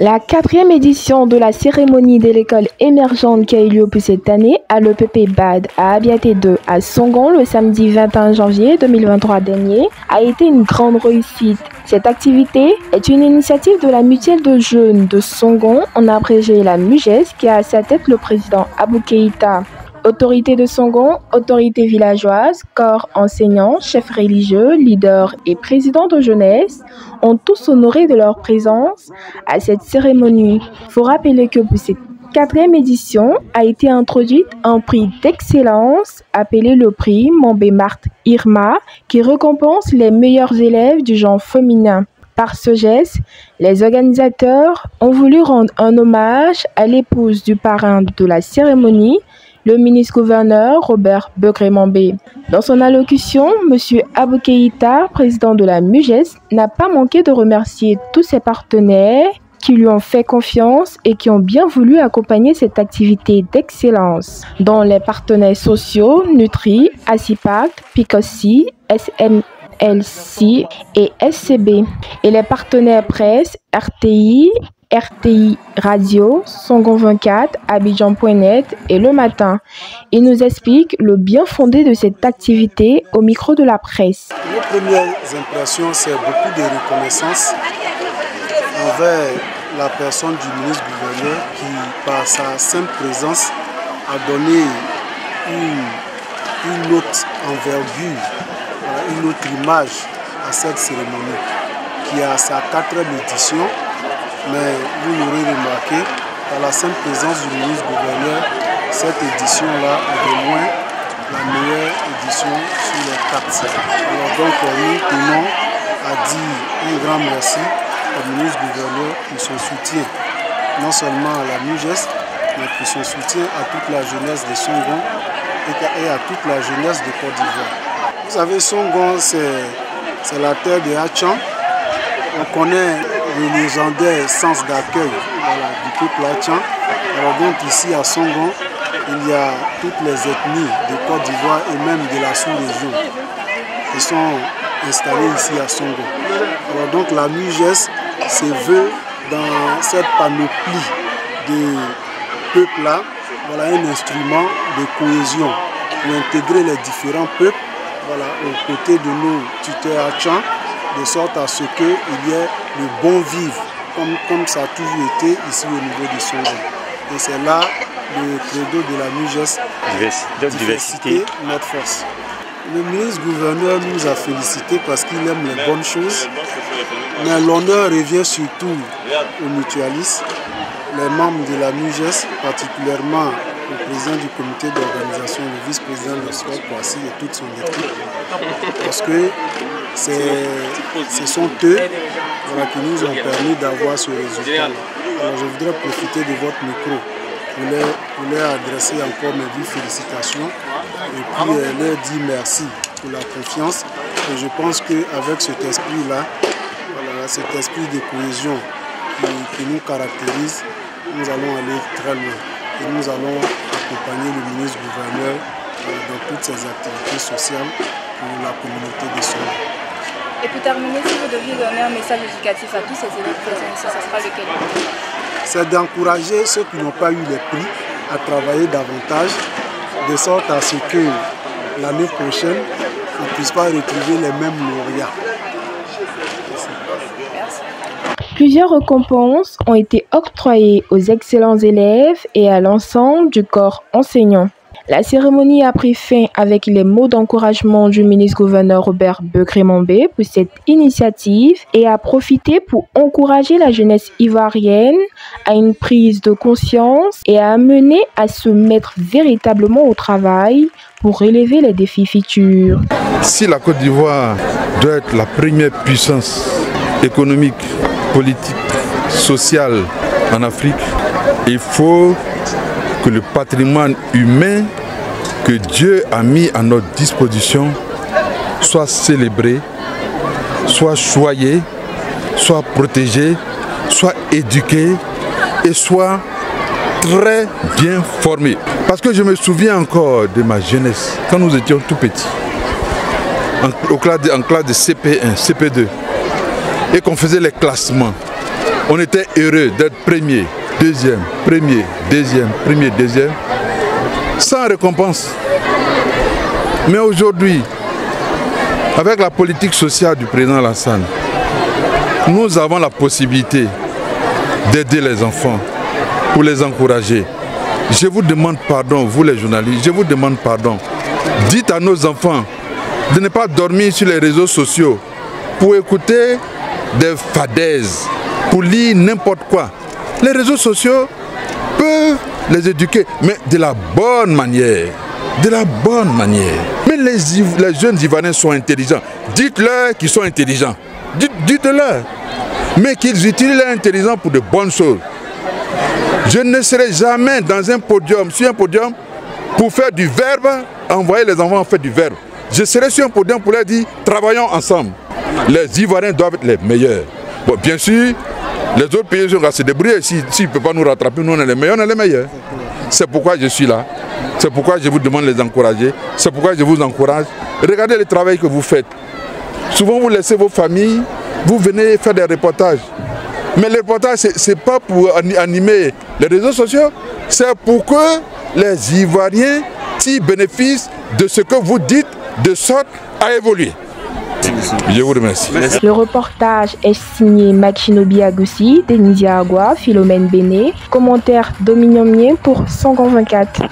La quatrième édition de la cérémonie de l'école émergente qui a eu lieu pour cette année à l'EPP BAD à Abiaté 2 à Songon le samedi 21 janvier 2023 dernier a été une grande réussite. Cette activité est une initiative de la mutuelle de jeunes de Songon, en abrégé la MUJES, qui a à sa tête le président Abou Keita. Autorités de Songon, autorités villageoises, corps enseignants, chefs religieux, leaders et présidents de jeunesse ont tous honoré de leur présence à cette cérémonie. Il faut rappeler que pour cette quatrième édition a été introduite un prix d'excellence appelé le prix Mambé-Marthe-Irma qui récompense les meilleurs élèves du genre féminin. Par ce geste, les organisateurs ont voulu rendre un hommage à l'épouse du parrain de la cérémonie, le ministre-gouverneur Robert Beugré-Mambé. Dans son allocution, M. Abou Keita, président de la MUJES, n'a pas manqué de remercier tous ses partenaires qui lui ont fait confiance et qui ont bien voulu accompagner cette activité d'excellence, dont les partenaires sociaux Nutri, ACIPAC, PICOSI, SML-CI et SCB, et les partenaires presse RTI, RTI Radio, Songon24, Abidjan.net et Le Matin. Il nous explique le bien fondé de cette activité au micro de la presse. Nos premières impressions, c'est beaucoup de reconnaissance envers la personne du ministre-gouverneur qui, par sa simple présence, a donné une autre envergure, une autre image à cette cérémonie qui a sa quatrième édition. Mais vous l'aurez remarqué, par la simple présence du ministre-gouverneur, cette édition-là est de loin la meilleure édition sur les 4. Alors donc nous tenons à dire un grand merci au ministre-gouverneur pour son soutien, non seulement à la MUJES, mais pour son soutien à toute la jeunesse de Songon et à toute la jeunesse de Côte d'Ivoire. Vous savez, Songon, c'est la terre de Atchan. On connaît le légendaire sens d'accueil du peuple Atian. Alors donc ici à Songon, il y a toutes les ethnies de Côte d'Ivoire et même de la sous-région qui sont installées ici à Songon. Alors donc la MUJES se veut dans cette panoplie de peuples-là, un instrument de cohésion pour intégrer les différents peuples aux côtés de nos tuteurs Atian, de sorte à ce qu'il y ait le bon vivre, comme ça a toujours été ici au niveau du Songon. Et c'est là le credo de la MUJES, diversité, notre force. Le ministre-gouverneur nous a félicités parce qu'il aime les bonnes choses, mais l'honneur revient surtout aux mutualistes, les membres de la MUJES, particulièrement le président du comité d'organisation, le vice-président de Sport Poissy et toute son équipe, parce que ce sont eux qui nous ont permis d'avoir ce résultat. Alors je voudrais profiter de votre micro pour leur adresser encore mes vives félicitations et puis leur dire merci pour la confiance. Et je pense qu'avec cet esprit-là, cet esprit de cohésion qui nous caractérise, nous allons aller très loin. Et nous allons accompagner le ministre-gouverneur dans toutes ses activités sociales pour la communauté de Songon. Et pour terminer, si vous deviez donner un message éducatif à tous ces élèves présents ici, ça sera lequel? C'est d'encourager ceux qui n'ont pas eu les prix à travailler davantage, de sorte à ce que l'année prochaine, on ne puisse pas retrouver les mêmes lauréats. Merci. Plusieurs récompenses ont été octroyées aux excellents élèves et à l'ensemble du corps enseignant. La cérémonie a pris fin avec les mots d'encouragement du ministre-gouverneur Robert Beugré-Mambé pour cette initiative et a profité pour encourager la jeunesse ivoirienne à une prise de conscience et à amener à se mettre véritablement au travail pour relever les défis futurs. Si la Côte d'Ivoire doit être la première puissance économique, politique, sociale en Afrique, il faut que le patrimoine humain que Dieu a mis à notre disposition soit célébré, soit choyé, soit protégé, soit éduqué et soit très bien formé. Parce que je me souviens encore de ma jeunesse, quand nous étions tout petits, en classe de CP1, CP2, et qu'on faisait les classements. On était heureux d'être premier, deuxième, premier, deuxième, premier, deuxième, sans récompense. Mais aujourd'hui, avec la politique sociale du président Lassane, nous avons la possibilité d'aider les enfants pour les encourager. Je vous demande pardon, vous les journalistes, je vous demande pardon. Dites à nos enfants de ne pas dormir sur les réseaux sociaux pour écouter des fadaises, pour lire n'importe quoi. Les réseaux sociaux peuvent les éduquer, mais de la bonne manière. De la bonne manière. Mais les jeunes Ivoiriens sont intelligents. Dites-leur qu'ils sont intelligents. Dites-leur. Mais qu'ils utilisent leur intelligence pour de bonnes choses. Je ne serai jamais dans un podium, sur un podium, pour faire du verbe, envoyer les enfants faire du verbe. Je serai sur un podium pour leur dire, travaillons ensemble. Les Ivoiriens doivent être les meilleurs. Bon, bien sûr, les autres pays sont assez débrouillés. S'ils ne peuvent pas nous rattraper, nous on est les meilleurs, on est les meilleurs. C'est pourquoi je suis là. C'est pourquoi je vous demande de les encourager. C'est pourquoi je vous encourage. Regardez le travail que vous faites. Souvent, vous laissez vos familles, vous venez faire des reportages. Mais les reportages, ce n'est pas pour animer les réseaux sociaux, c'est pour que les Ivoiriens s'y bénéficient de ce que vous dites, de sorte à évoluer. Je vous remercie. Le reportage est signé Machino Agussi, Denizia Agua, Philomène Béné. Commentaire Dominion Mien pour Songon24.